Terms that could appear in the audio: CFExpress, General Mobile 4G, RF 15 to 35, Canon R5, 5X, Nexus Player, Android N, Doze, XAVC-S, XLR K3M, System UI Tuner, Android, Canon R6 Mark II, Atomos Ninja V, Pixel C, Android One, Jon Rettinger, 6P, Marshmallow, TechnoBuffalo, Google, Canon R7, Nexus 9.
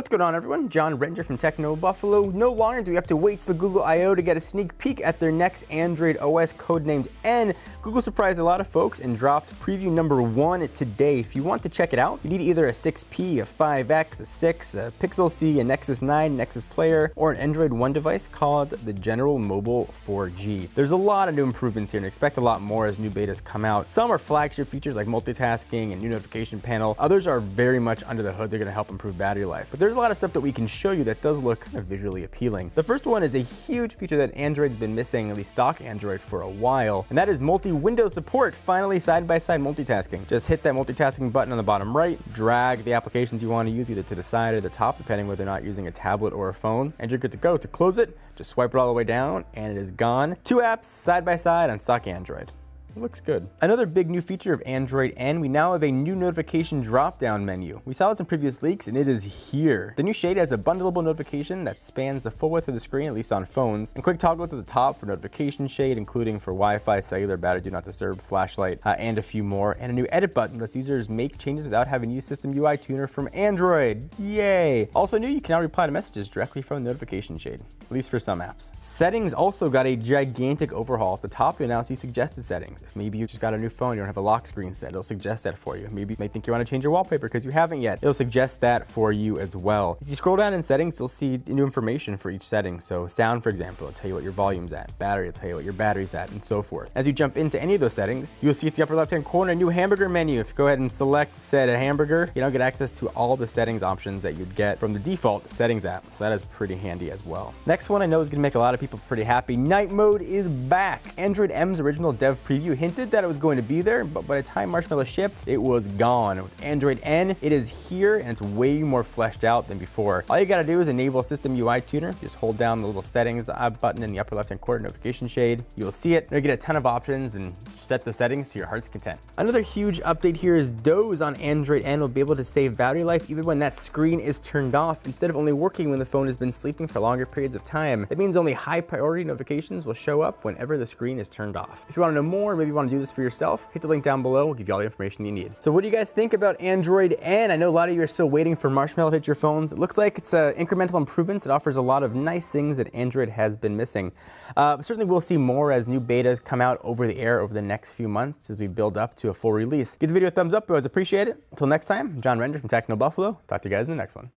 What's going on, everyone? Jon Rettinger from TechnoBuffalo. No longer do we have to wait till the Google I/O to get a sneak peek at their next Android OS codenamed N. Google surprised a lot of folks and dropped preview number 1 today. If you want to check it out, you need either a 6P, a 5X, a 6, a Pixel C, a Nexus 9, Nexus Player, or an Android One device called the General Mobile 4G. There's a lot of new improvements here and expect a lot more as new betas come out. Some are flagship features like multitasking and new notification panel. Others are very much under the hood. They're going to help improve battery life. There's a lot of stuff that we can show you that does look kind of visually appealing. The first one is a huge feature that Android's been missing, at least stock Android, for a while, and that is multi-window support. Finally, side-by-side multitasking. Just hit that multitasking button on the bottom right, drag the applications you want to use either to the side or the top, depending whether or not you're using a tablet or a phone, and you're good to go. To close it, just swipe it all the way down, and it is gone. 2 apps side-by-side on stock Android. It looks good. Another big new feature of Android N, we now have a new notification drop-down menu. We saw this in previous leaks, and it is here. The new shade has a bundleable notification that spans the full width of the screen, at least on phones, and quick toggle to the top for notification shade, including for Wi-Fi, cellular, battery, do not disturb, flashlight, and a few more, and a new edit button lets users make changes without having to use System UI Tuner from Android. Yay! Also new, you can now reply to messages directly from the notification shade, at least for some apps. Settings also got a gigantic overhaul. At the top, you now see suggested settings. If maybe you just got a new phone, you don't have a lock screen set, it'll suggest that for you. Maybe you may think you want to change your wallpaper because you haven't yet. It'll suggest that for you as well. If you scroll down in settings, you'll see new information for each setting. So sound, for example, it'll tell you what your volume's at. Battery, it'll tell you what your battery's at, and so forth. As you jump into any of those settings, you'll see at the upper left-hand corner a new hamburger menu. If you go ahead and select set a hamburger, you now get access to all the settings options that you'd get from the default settings app. So that is pretty handy as well. Next one I know is going to make a lot of people pretty happy. Night mode is back. Android M's original dev preview hinted that it was going to be there, but by the time Marshmallow shipped, it was gone. With Android N, it is here, and it's way more fleshed out than before. All you gotta do is enable System UI Tuner. Just hold down the little settings button in the upper left-hand corner notification shade. You'll see it. You'll get a ton of options and set the settings to your heart's content. Another huge update here is Doze on Android N will be able to save battery life even when that screen is turned off, instead of only working when the phone has been sleeping for longer periods of time. That means only high-priority notifications will show up whenever the screen is turned off. If you wanna know more, maybe you want to do this for yourself, hit the link down below. We'll give you all the information you need. So what do you guys think about Android N? I know a lot of you are still waiting for Marshmallow to hit your phones. It looks like it's incremental improvements. It offers a lot of nice things that Android has been missing. Certainly we'll see more as new betas come out over the air over the next few months as we build up to a full release. Give the video a thumbs up. I always appreciate it. Until next time, Jon Rettinger from TechnoBuffalo. Talk to you guys in the next one.